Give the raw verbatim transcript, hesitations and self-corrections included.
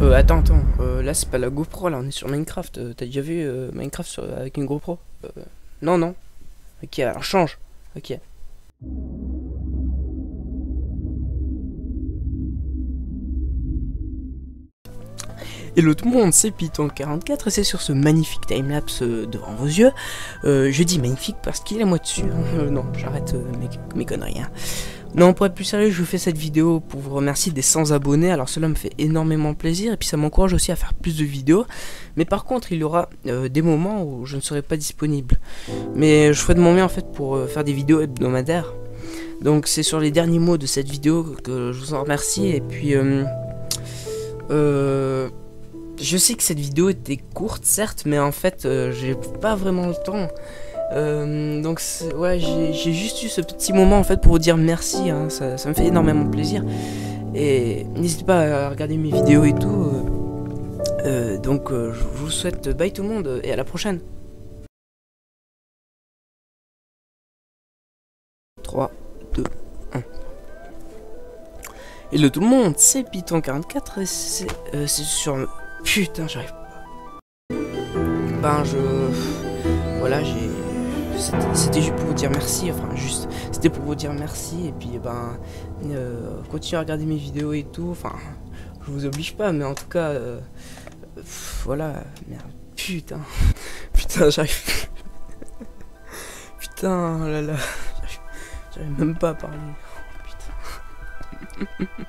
Euh, attends, attends, euh, là c'est pas la GoPro, là on est sur Minecraft. Euh, T'as déjà vu euh, Minecraft sur, avec une GoPro? euh, Non, non. Ok, alors change. Ok. Hello tout le monde, c'est Python quarante-quatre et c'est sur ce magnifique timelapse devant vos yeux. Euh, je dis magnifique parce qu'il est à moi dessus. Euh, non, j'arrête euh, mes, mes conneries. Hein. Non, pour être plus sérieux, je vous fais cette vidéo pour vous remercier des cent abonnés. Alors cela me fait énormément plaisir et puis ça m'encourage aussi à faire plus de vidéos. Mais par contre, il y aura euh, des moments où je ne serai pas disponible. Mais je ferai de mon mieux en fait pour euh, faire des vidéos hebdomadaires. Donc c'est sur les derniers mots de cette vidéo que je vous en remercie. Et puis... Euh, euh, je sais que cette vidéo était courte, certes, mais en fait, euh, j'ai pas vraiment le temps. Euh, donc, ouais, j'ai juste eu ce petit moment en fait pour vous dire merci. Hein, ça, ça me fait énormément plaisir. Et n'hésitez pas à regarder mes vidéos et tout. Euh, euh, donc, euh, je vous souhaite bye tout le monde et à la prochaine. trois, deux, un. Hello tout le monde, c'est Python quarante-quatre et c'est euh, sur. Putain, j'arrive pas. Ben, je. Voilà, j'ai. C'était juste pour vous dire merci. Enfin, juste. C'était pour vous dire merci. Et puis, ben. Euh, continuez à regarder mes vidéos et tout. Enfin, je vous oblige pas, mais en tout cas. Euh, pff, voilà. Merde. Putain. Putain, j'arrive. Putain, oh là là. J'arrive même pas à parler. Oh, putain.